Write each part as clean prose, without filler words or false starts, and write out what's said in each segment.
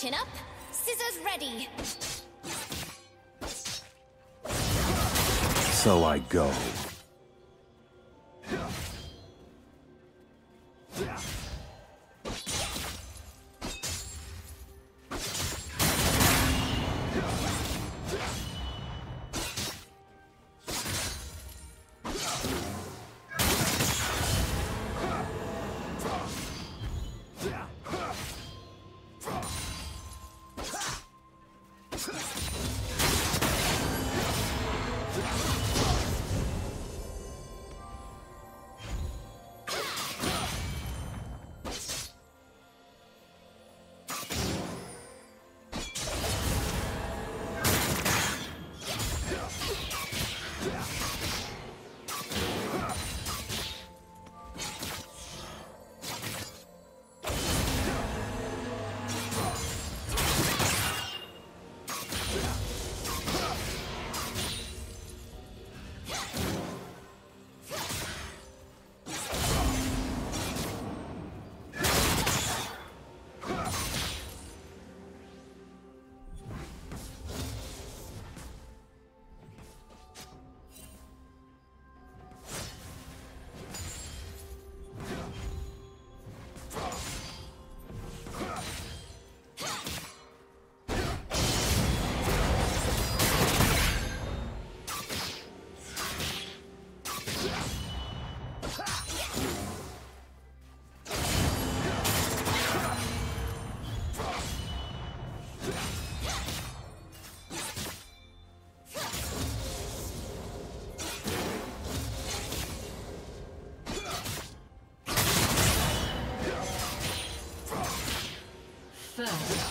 Chin up, scissors ready. So I go. First blood.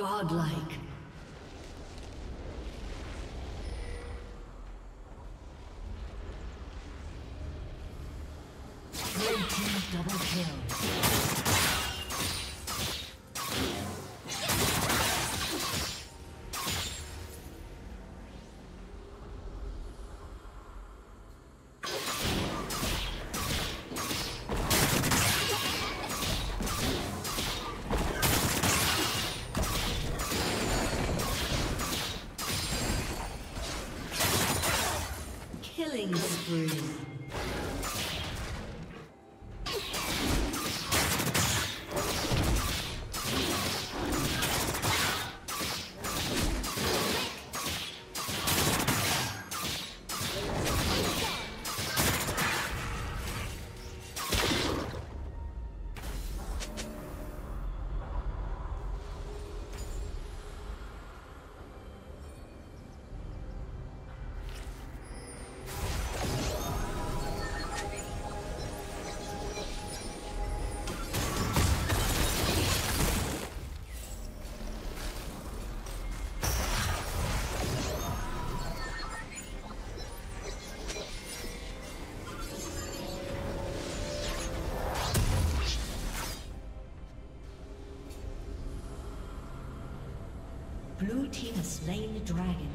Godlike. Red team double kill. Blue team has slain the dragon.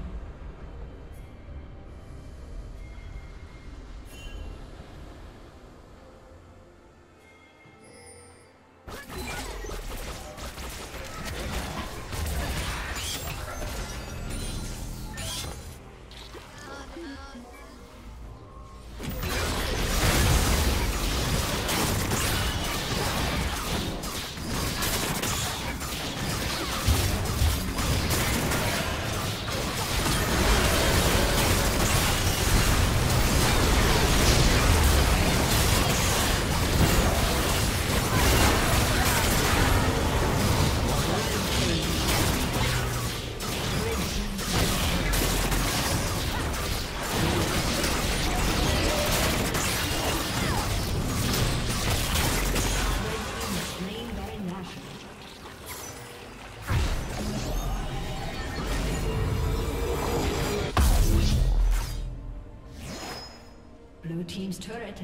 Team's turret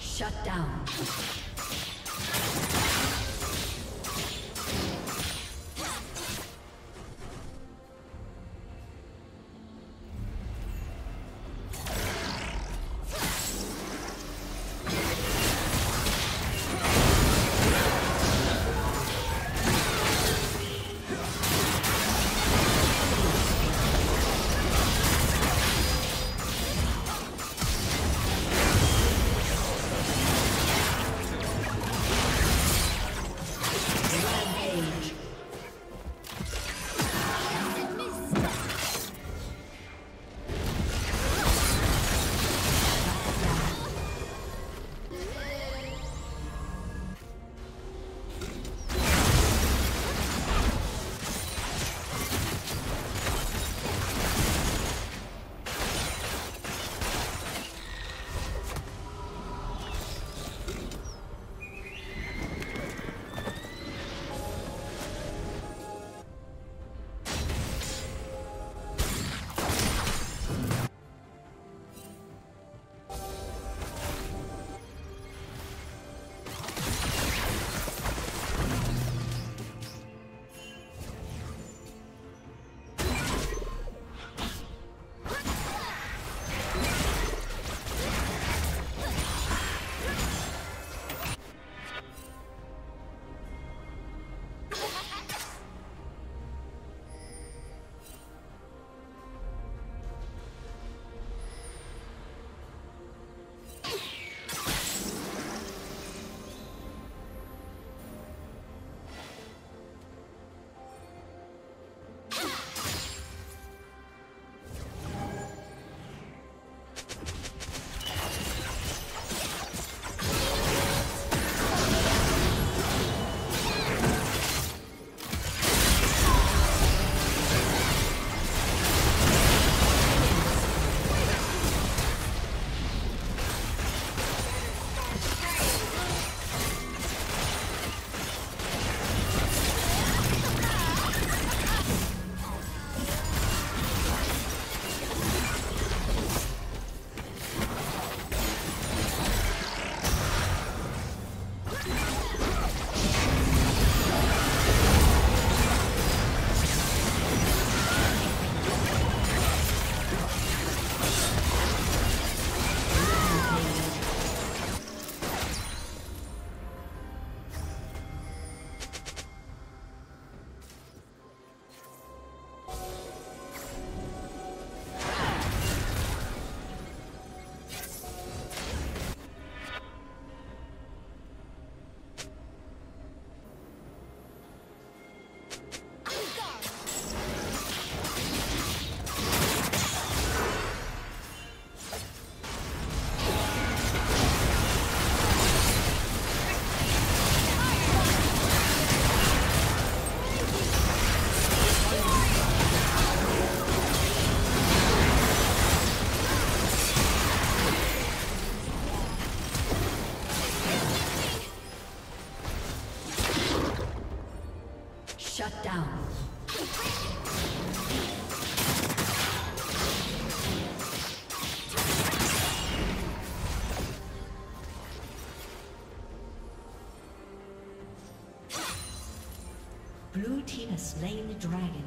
Shut down. Shut down. Blue team has slain the dragon.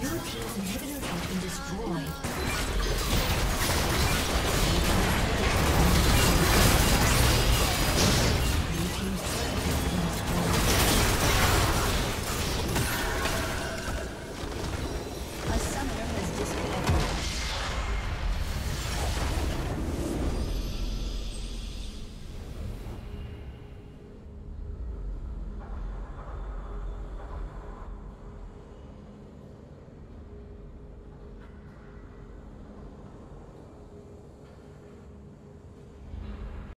Inhibitor has been destroyed.